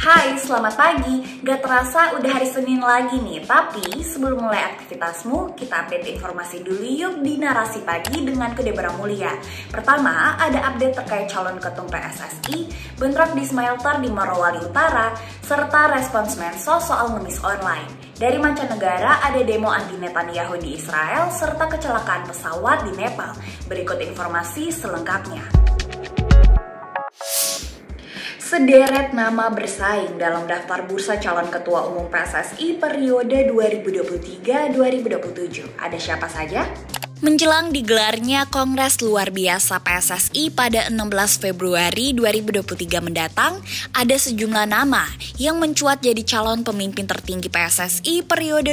Hai, selamat pagi. Gak terasa udah hari Senin lagi nih. Tapi sebelum mulai aktivitasmu, kita update informasi dulu yuk di Narasi Pagi dengan Kedebaran Mulia. Pertama, ada update terkait calon ketum PSSI, bentrok di smelter di Morowali Utara, serta respons Mensos soal ngemis online. Dari mancanegara, ada demo anti Netanyahu di Israel, serta kecelakaan pesawat di Nepal. Berikut informasi selengkapnya. Sederet nama bersaing dalam daftar bursa calon ketua umum PSSI periode 2023-2027. Ada siapa saja? Menjelang digelarnya Kongres Luar Biasa PSSI pada 16 Februari 2023 mendatang, ada sejumlah nama yang mencuat jadi calon pemimpin tertinggi PSSI periode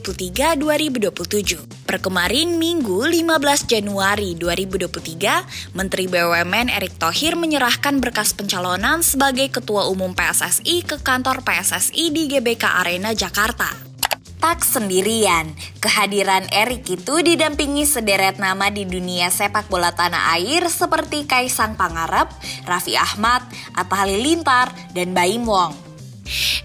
2023-2027. Per kemarin Minggu 15 Januari 2023, Menteri BUMN Erick Thohir menyerahkan berkas pencalonan sebagai Ketua Umum PSSI ke kantor PSSI di GBK Arena Jakarta. Tak sendirian, kehadiran Erick itu didampingi sederet nama di dunia sepak bola tanah air seperti Kaisang Pangarep, Raffi Ahmad, Atta Halilintar, dan Baim Wong.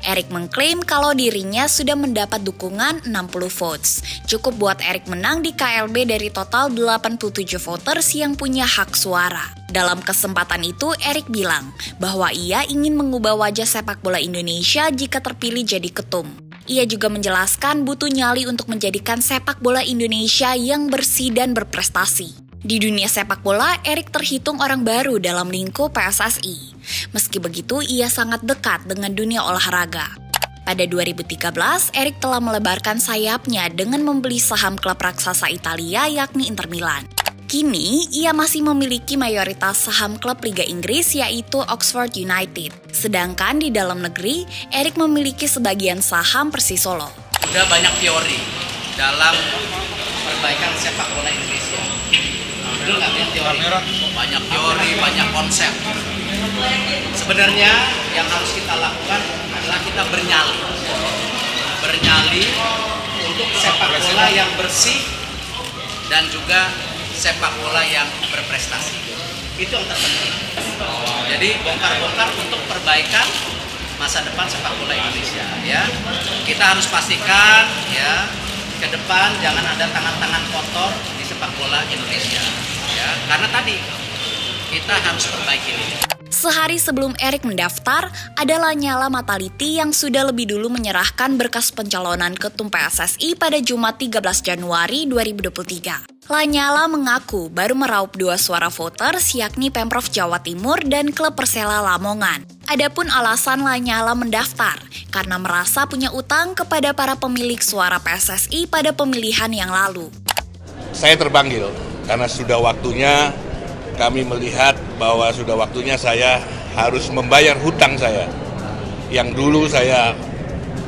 Erick mengklaim kalau dirinya sudah mendapat dukungan 60 votes. Cukup buat Erick menang di KLB dari total 87 voters yang punya hak suara. Dalam kesempatan itu, Erick bilang bahwa ia ingin mengubah wajah sepak bola Indonesia jika terpilih jadi ketum. Ia juga menjelaskan butuh nyali untuk menjadikan sepak bola Indonesia yang bersih dan berprestasi. Di dunia sepak bola, Erick terhitung orang baru dalam lingkup PSSI. Meski begitu, ia sangat dekat dengan dunia olahraga. Pada 2013, Erick telah melebarkan sayapnya dengan membeli saham klub raksasa Italia yakni Inter Milan. Kini, ia masih memiliki mayoritas saham klub Liga Inggris yaitu Oxford United. Sedangkan di dalam negeri, Erick memiliki sebagian saham Persis Solo. Sudah banyak teori dalam perbaikan sepak bola Indonesia. Betul nggak banyak teori? Banyak teori, banyak konsep. Sebenarnya yang harus kita lakukan adalah kita bernyali. Bernyali untuk sepak bola yang bersih dan juga sepak bola yang berprestasi, itu yang terpenting. Jadi bongkar-bongkar untuk perbaikan masa depan sepak bola Indonesia, ya. Kita harus pastikan, ya, ke depan jangan ada tangan-tangan kotor di sepak bola Indonesia, ya. Karena tadi kita harus perbaiki ini. Sehari sebelum Erick mendaftar, ada La Nyalla Mattalitti yang sudah lebih dulu menyerahkan berkas pencalonan ketum PSSI pada Jumat 13 Januari 2023. La Nyalla mengaku baru meraup dua suara voters yakni Pemprov Jawa Timur dan klub Persela Lamongan. Adapun alasan La Nyalla mendaftar karena merasa punya utang kepada para pemilik suara PSSI pada pemilihan yang lalu. Saya terpanggil karena sudah waktunya kami melihat bahwa sudah waktunya saya harus membayar hutang saya yang dulu saya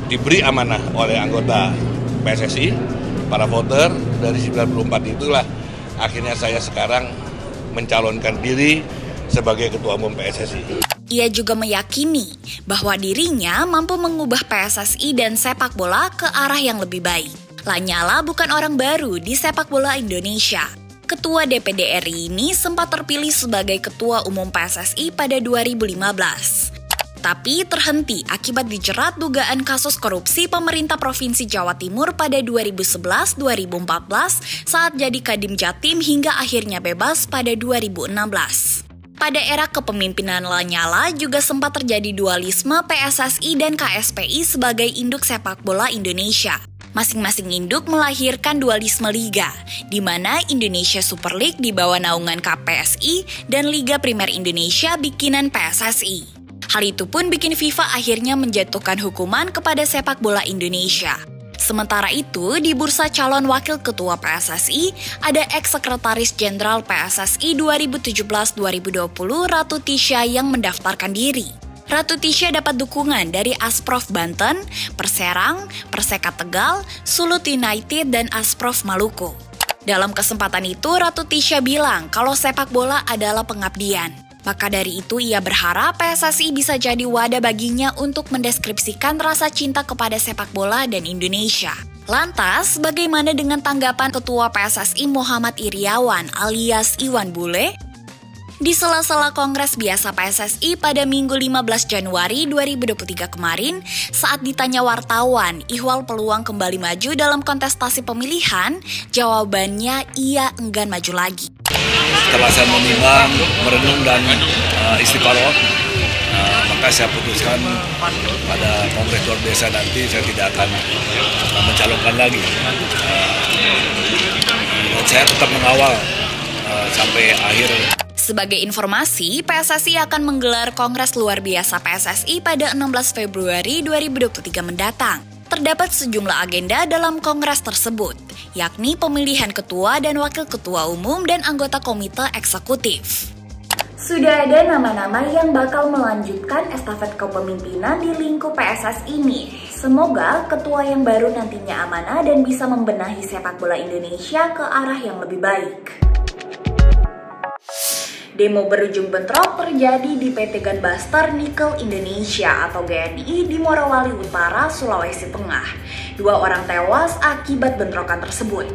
diberi amanah oleh anggota PSSI. Para voter dari 94 itulah akhirnya saya sekarang mencalonkan diri sebagai Ketua Umum PSSI. Ia juga meyakini bahwa dirinya mampu mengubah PSSI dan sepak bola ke arah yang lebih baik. La Nyalla bukan orang baru di sepak bola Indonesia. Ketua DPD RI ini sempat terpilih sebagai Ketua Umum PSSI pada 2015. Tapi terhenti akibat dijerat dugaan kasus korupsi pemerintah Provinsi Jawa Timur pada 2011-2014 saat jadi Kadin Jatim hingga akhirnya bebas pada 2016. Pada era kepemimpinan La Nyalla juga sempat terjadi dualisme PSSI dan KSPI sebagai induk sepak bola Indonesia. Masing-masing induk melahirkan dualisme liga, di mana Indonesia Super League di bawah naungan KPSI dan Liga Primer Indonesia bikinan PSSI. Hal itu pun bikin FIFA akhirnya menjatuhkan hukuman kepada sepak bola Indonesia. Sementara itu, di bursa calon wakil ketua PSSI, ada ex-sekretaris jenderal PSSI 2017-2020 Ratu Tisha yang mendaftarkan diri. Ratu Tisha dapat dukungan dari Asprov Banten, Perserang, Persekat Tegal, Sulut United, dan Asprov Maluku. Dalam kesempatan itu, Ratu Tisha bilang kalau sepak bola adalah pengabdian. Maka dari itu ia berharap PSSI bisa jadi wadah baginya untuk mendeskripsikan rasa cinta kepada sepak bola dan Indonesia. Lantas, bagaimana dengan tanggapan Ketua PSSI Muhammad Iriawan alias Iwan Bule? Di sela-sela Kongres Biasa PSSI pada Minggu 15 Januari 2023 kemarin, saat ditanya wartawan, ihwal peluang kembali maju dalam kontestasi pemilihan, jawabannya ia enggan maju lagi. Setelah saya menimbang, merenung dan istiqoroh, maka saya putuskan pada Kongres Luar Biasa nanti saya tidak akan mencalonkan lagi. Saya tetap mengawal sampai akhir. Sebagai informasi, PSSI akan menggelar Kongres Luar Biasa PSSI pada 16 Februari 2023 mendatang. Terdapat sejumlah agenda dalam kongres tersebut, yakni pemilihan ketua dan wakil ketua umum dan anggota komite eksekutif. Sudah ada nama-nama yang bakal melanjutkan estafet kepemimpinan di lingkup PSSI ini. Semoga ketua yang baru nantinya amanah dan bisa membenahi sepak bola Indonesia ke arah yang lebih baik. Demo berujung bentrok terjadi di PT Gunbuster Nikel Indonesia atau GNI di Morowali Utara, Sulawesi Tengah. 2 orang tewas akibat bentrokan tersebut.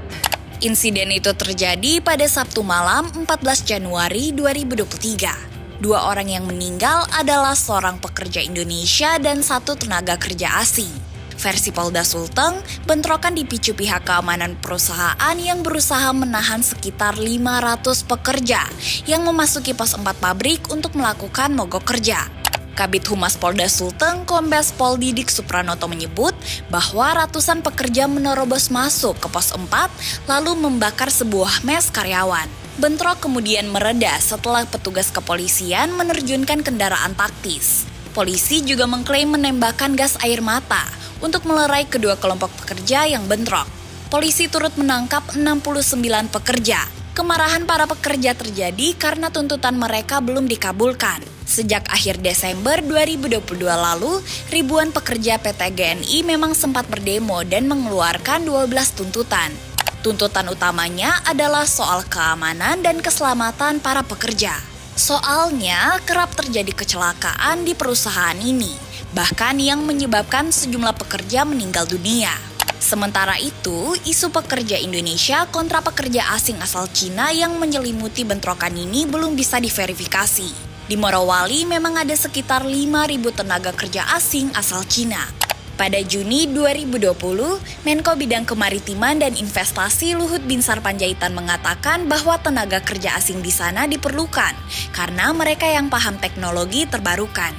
Insiden itu terjadi pada Sabtu malam 14 Januari 2023. 2 orang yang meninggal adalah seorang pekerja Indonesia dan 1 tenaga kerja asing. Versi Polda Sulteng, bentrokan dipicu pihak keamanan perusahaan yang berusaha menahan sekitar 500 pekerja yang memasuki pos 4 pabrik untuk melakukan mogok kerja. Kabid Humas Polda Sulteng, Kombes Pol Didik Supranoto menyebut bahwa ratusan pekerja menerobos masuk ke pos 4 lalu membakar sebuah mes karyawan. Bentrok kemudian mereda setelah petugas kepolisian menerjunkan kendaraan taktis. Polisi juga mengklaim menembakkan gas air mata untuk melerai kedua kelompok pekerja yang bentrok. Polisi turut menangkap 69 pekerja. Kemarahan para pekerja terjadi karena tuntutan mereka belum dikabulkan. Sejak akhir Desember 2022 lalu, ribuan pekerja PT GNI memang sempat berdemo dan mengeluarkan 12 tuntutan. Tuntutan utamanya adalah soal keamanan dan keselamatan para pekerja. Soalnya, kerap terjadi kecelakaan di perusahaan ini, bahkan yang menyebabkan sejumlah pekerja meninggal dunia. Sementara itu, isu pekerja Indonesia kontra pekerja asing asal Cina yang menyelimuti bentrokan ini belum bisa diverifikasi. Di Morowali memang ada sekitar 5.000 tenaga kerja asing asal Cina. Pada Juni 2020, Menko Bidang Kemaritiman dan Investasi Luhut Binsar Panjaitan mengatakan bahwa tenaga kerja asing di sana diperlukan karena mereka yang paham teknologi terbarukan.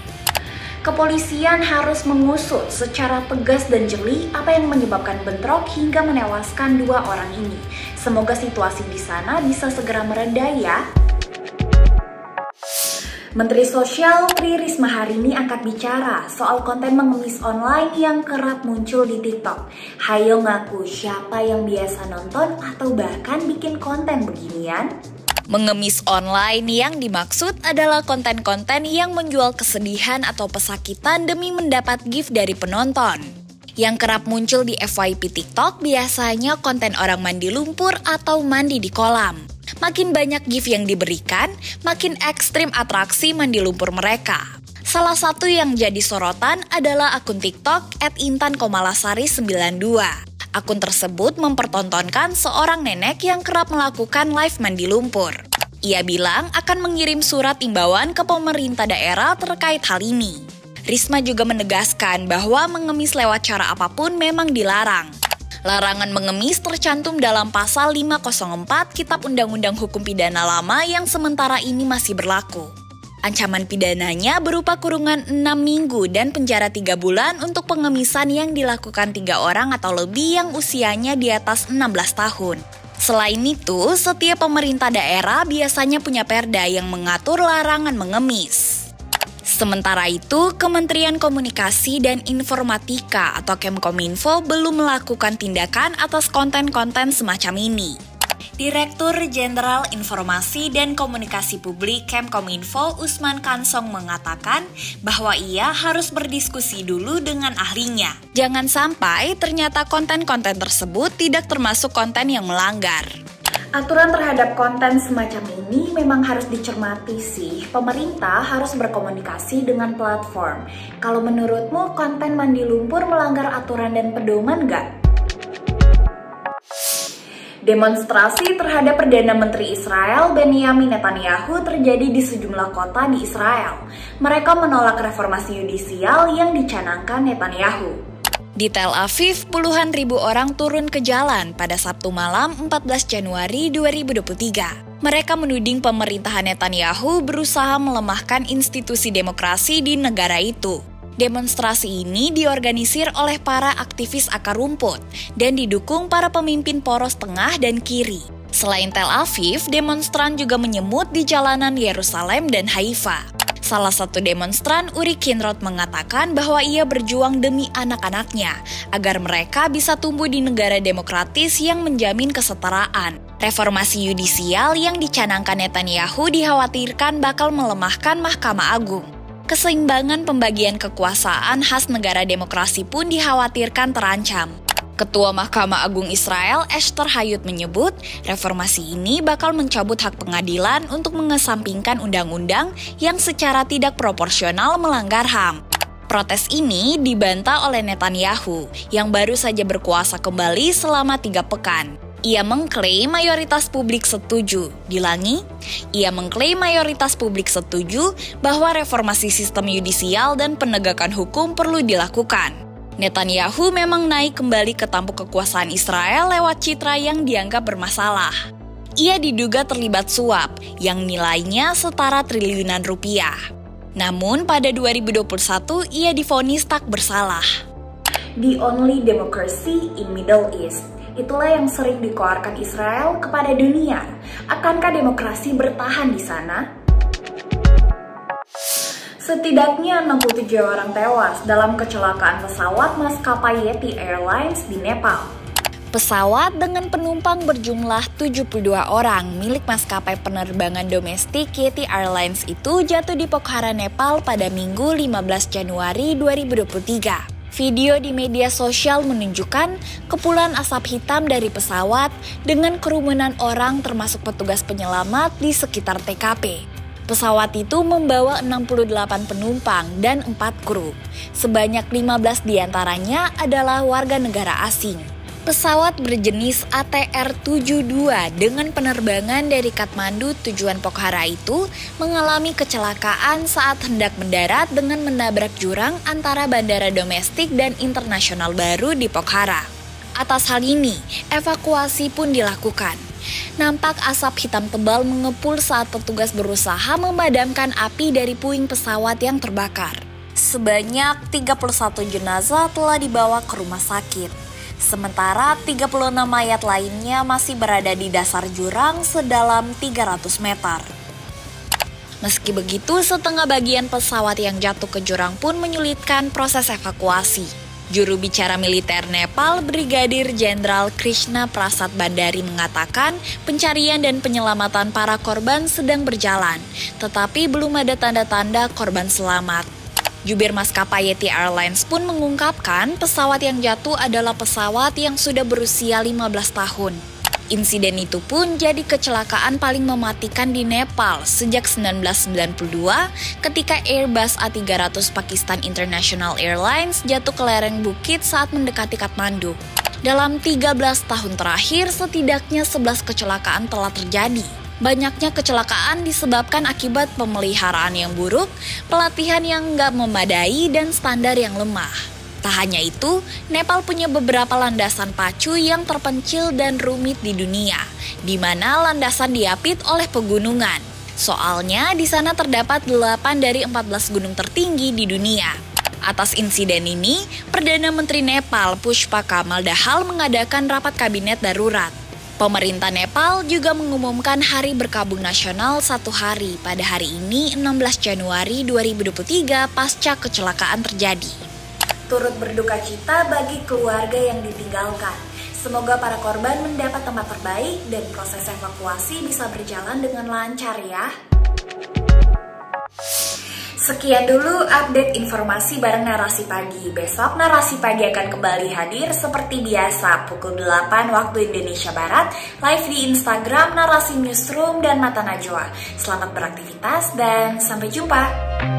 Kepolisian harus mengusut secara tegas dan jeli apa yang menyebabkan bentrok hingga menewaskan 2 orang ini. Semoga situasi di sana bisa segera mereda ya. Menteri Sosial Tri Risma hari ini angkat bicara soal konten mengemis online yang kerap muncul di TikTok. Hayo ngaku, siapa yang biasa nonton atau bahkan bikin konten beginian? Mengemis online yang dimaksud adalah konten-konten yang menjual kesedihan atau pesakitan demi mendapat gift dari penonton. Yang kerap muncul di FYP TikTok biasanya konten orang mandi lumpur atau mandi di kolam. Makin banyak gift yang diberikan, makin ekstrim atraksi mandi lumpur mereka. Salah satu yang jadi sorotan adalah akun TikTok @intan_komalasari92. Akun tersebut mempertontonkan seorang nenek yang kerap melakukan live mandi lumpur. Ia bilang akan mengirim surat imbauan ke pemerintah daerah terkait hal ini. Risma juga menegaskan bahwa mengemis lewat cara apapun memang dilarang. Larangan mengemis tercantum dalam pasal 504 Kitab Undang-Undang Hukum Pidana Lama yang sementara ini masih berlaku. Ancaman pidananya berupa kurungan 6 minggu dan penjara 3 bulan untuk pengemisan yang dilakukan 3 orang atau lebih yang usianya di atas 16 tahun. Selain itu, setiap pemerintah daerah biasanya punya perda yang mengatur larangan mengemis. Sementara itu, Kementerian Komunikasi dan Informatika atau Kemkominfo belum melakukan tindakan atas konten-konten semacam ini. Direktur Jenderal Informasi dan Komunikasi Publik Kemkominfo Usman Kansong mengatakan bahwa ia harus berdiskusi dulu dengan ahlinya. Jangan sampai ternyata konten-konten tersebut tidak termasuk konten yang melanggar. Aturan terhadap konten semacam ini memang harus dicermati sih. Pemerintah harus berkomunikasi dengan platform. Kalau menurutmu konten mandi lumpur melanggar aturan dan pedoman nggak? Demonstrasi terhadap Perdana Menteri Israel Benjamin Netanyahu terjadi di sejumlah kota di Israel. Mereka menolak reformasi yudisial yang dicanangkan Netanyahu. Di Tel Aviv, puluhan ribu orang turun ke jalan pada Sabtu malam 14 Januari 2023. Mereka menuding pemerintahan Netanyahu berusaha melemahkan institusi demokrasi di negara itu. Demonstrasi ini diorganisir oleh para aktivis akar rumput dan didukung para pemimpin poros tengah dan kiri. Selain Tel Aviv, demonstran juga menyemut di jalanan Yerusalem dan Haifa. Salah satu demonstran, Uri Kinrod, mengatakan bahwa ia berjuang demi anak-anaknya agar mereka bisa tumbuh di negara demokratis yang menjamin kesetaraan. Reformasi yudisial yang dicanangkan Netanyahu dikhawatirkan bakal melemahkan Mahkamah Agung. Keseimbangan pembagian kekuasaan khas negara demokrasi pun dikhawatirkan terancam. Ketua Mahkamah Agung Israel, Esther Hayut, menyebut reformasi ini bakal mencabut hak pengadilan untuk mengesampingkan undang-undang yang secara tidak proporsional melanggar HAM. Protes ini dibantah oleh Netanyahu yang baru saja berkuasa kembali selama 3 pekan. Ia mengklaim mayoritas publik setuju. Dilangi, ia mengklaim mayoritas publik setuju bahwa reformasi sistem yudisial dan penegakan hukum perlu dilakukan. Netanyahu memang naik kembali ke tampuk kekuasaan Israel lewat citra yang dianggap bermasalah. Ia diduga terlibat suap yang nilainya setara triliunan rupiah. Namun pada 2021 ia divonis tak bersalah. The only democracy in Middle East. Itulah yang sering dikoarkan Israel kepada dunia. Akankah demokrasi bertahan di sana? Setidaknya 67 orang tewas dalam kecelakaan pesawat maskapai Yeti Airlines di Nepal. Pesawat dengan penumpang berjumlah 72 orang milik maskapai penerbangan domestik Yeti Airlines itu jatuh di Pokhara, Nepal pada Minggu 15 Januari 2023. Video di media sosial menunjukkan kepulan asap hitam dari pesawat dengan kerumunan orang termasuk petugas penyelamat di sekitar TKP. Pesawat itu membawa 68 penumpang dan 4 kru. Sebanyak 15 diantaranya adalah warga negara asing. Pesawat berjenis ATR-72 dengan penerbangan dari Kathmandu tujuan Pokhara itu mengalami kecelakaan saat hendak mendarat dengan menabrak jurang antara bandara domestik dan internasional baru di Pokhara. Atas hal ini, evakuasi pun dilakukan. Nampak asap hitam tebal mengepul saat petugas berusaha memadamkan api dari puing pesawat yang terbakar. Sebanyak 31 jenazah telah dibawa ke rumah sakit. Sementara 36 mayat lainnya masih berada di dasar jurang sedalam 300 meter. Meski begitu, setengah bagian pesawat yang jatuh ke jurang pun menyulitkan proses evakuasi. Juru bicara militer Nepal, Brigadir Jenderal Krishna Prasad Bandari, mengatakan pencarian dan penyelamatan para korban sedang berjalan, tetapi belum ada tanda-tanda korban selamat. Jubir maskapai Yeti Airlines pun mengungkapkan pesawat yang jatuh adalah pesawat yang sudah berusia 15 tahun. Insiden itu pun jadi kecelakaan paling mematikan di Nepal sejak 1992 ketika Airbus A300 Pakistan International Airlines jatuh ke lereng bukit saat mendekati Kathmandu. Dalam 13 tahun terakhir, setidaknya 11 kecelakaan telah terjadi. Banyaknya kecelakaan disebabkan akibat pemeliharaan yang buruk, pelatihan yang nggak memadai, dan standar yang lemah. Tak hanya itu, Nepal punya beberapa landasan pacu yang terpencil dan rumit di dunia, di mana landasan diapit oleh pegunungan. Soalnya di sana terdapat 8 dari 14 gunung tertinggi di dunia. Atas insiden ini, Perdana Menteri Nepal Pushpa Kamal Dahal mengadakan rapat kabinet darurat. Pemerintah Nepal juga mengumumkan Hari Berkabung Nasional 1 hari pada hari ini 16 Januari 2023 pasca kecelakaan terjadi. Turut berduka cita bagi keluarga yang ditinggalkan. Semoga para korban mendapat tempat terbaik dan proses evakuasi bisa berjalan dengan lancar ya. Sekian dulu update informasi bareng Narasi Pagi. Besok Narasi Pagi akan kembali hadir seperti biasa pukul 8 waktu Indonesia Barat, live di Instagram Narasi Newsroom dan Mata Najwa. Selamat beraktivitas dan sampai jumpa.